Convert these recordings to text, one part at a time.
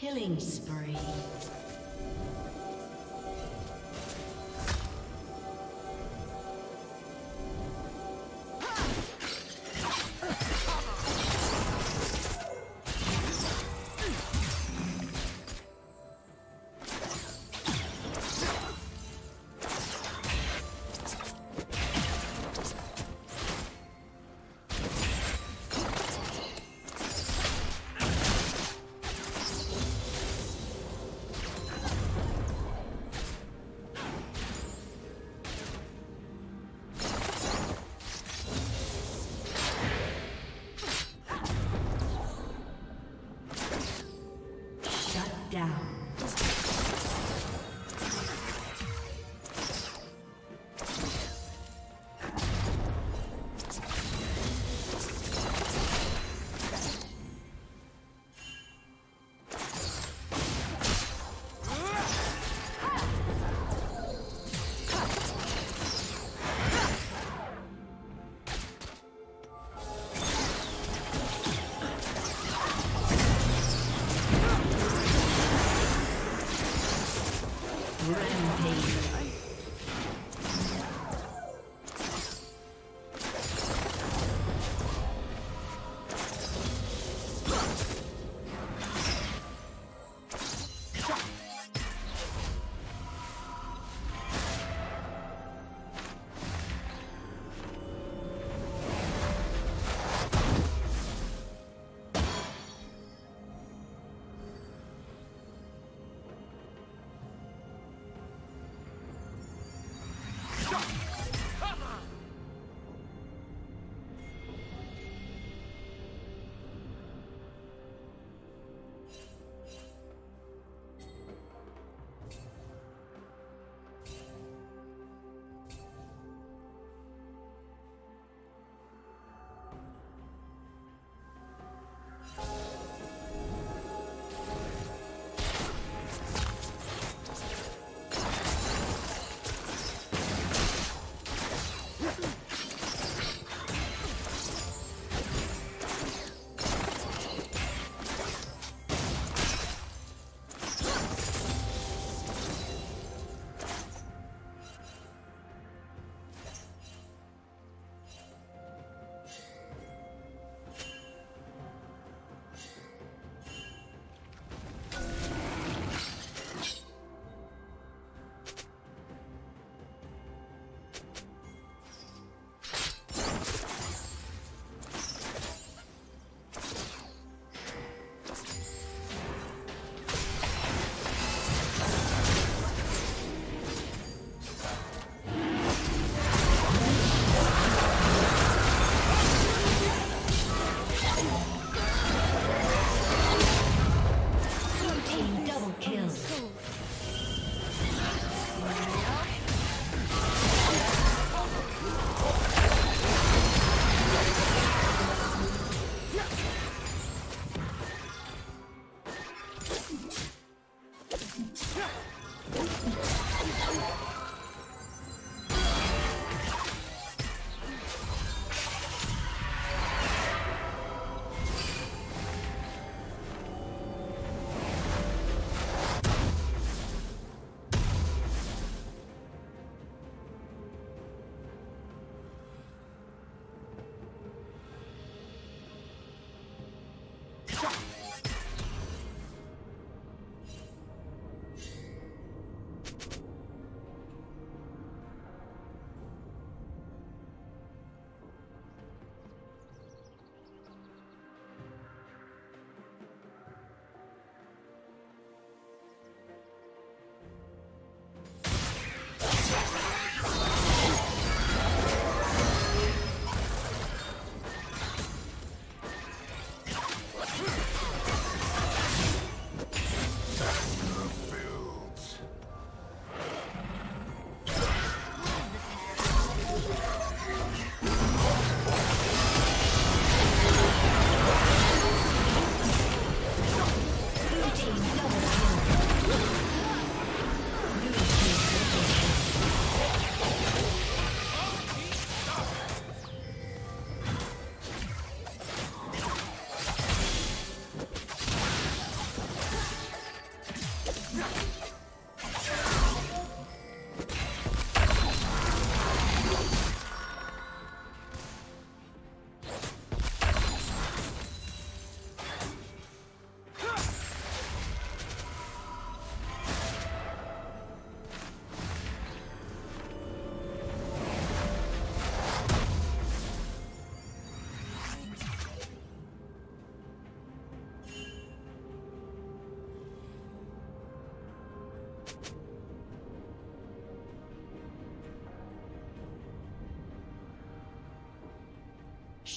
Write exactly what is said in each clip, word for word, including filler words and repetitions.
Killing spree. kill.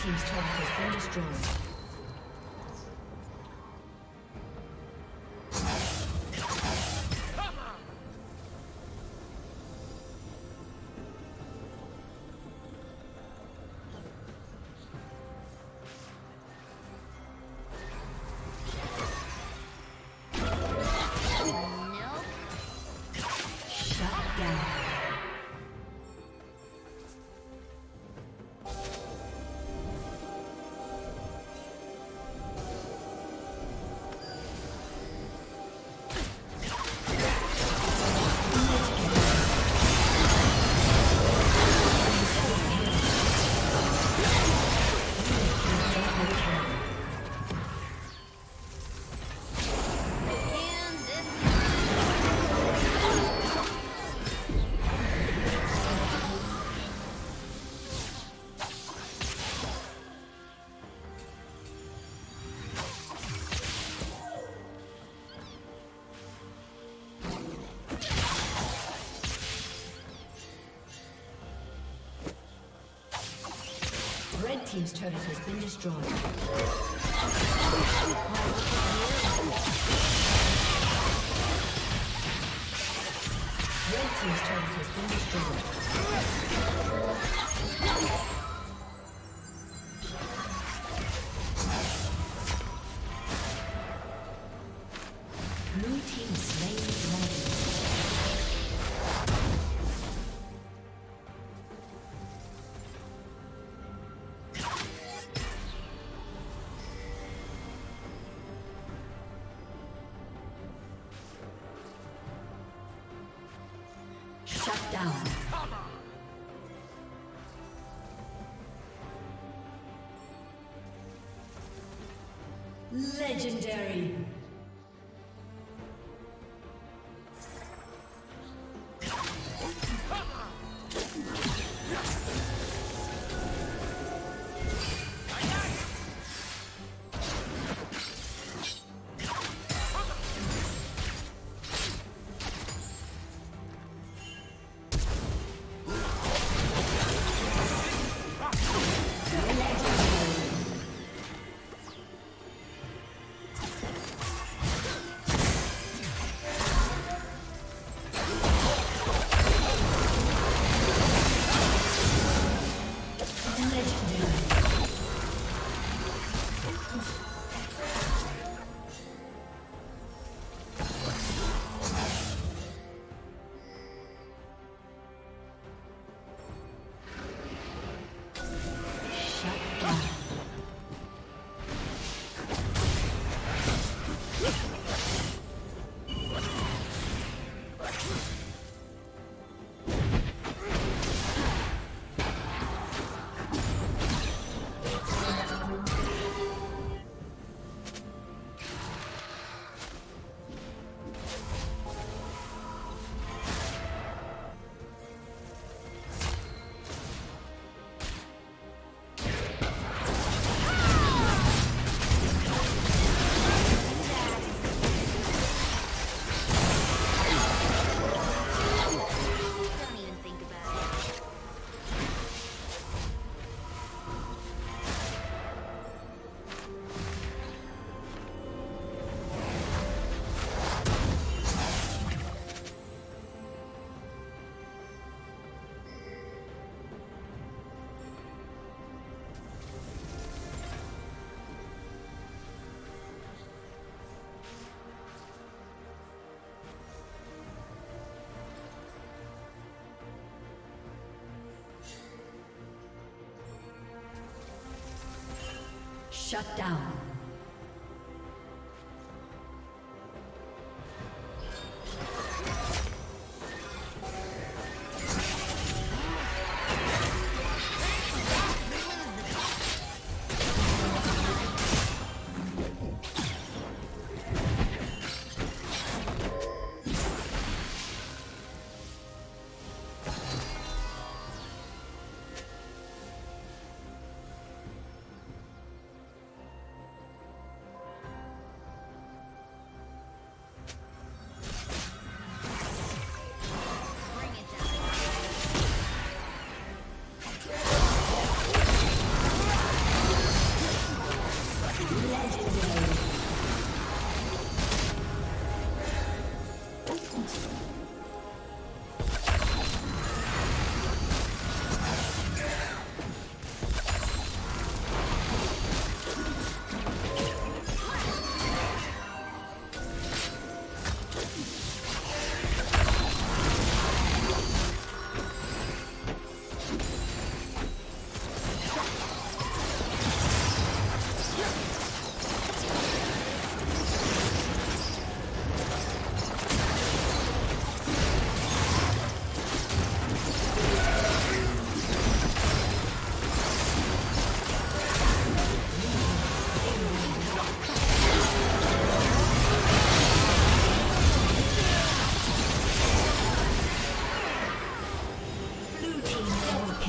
Team's turret has been destroyed. down. Team's turret has been destroyed. Red team's turret has been destroyed. Blue team slain the dragon. Legendary. Shut down.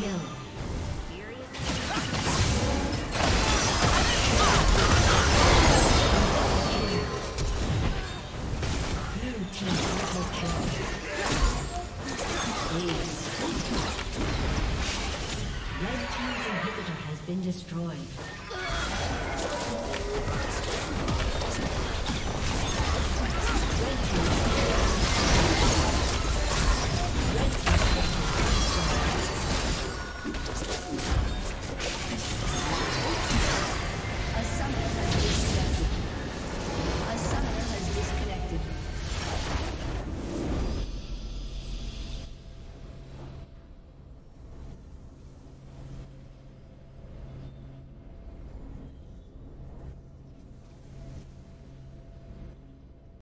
kill. Destroyed.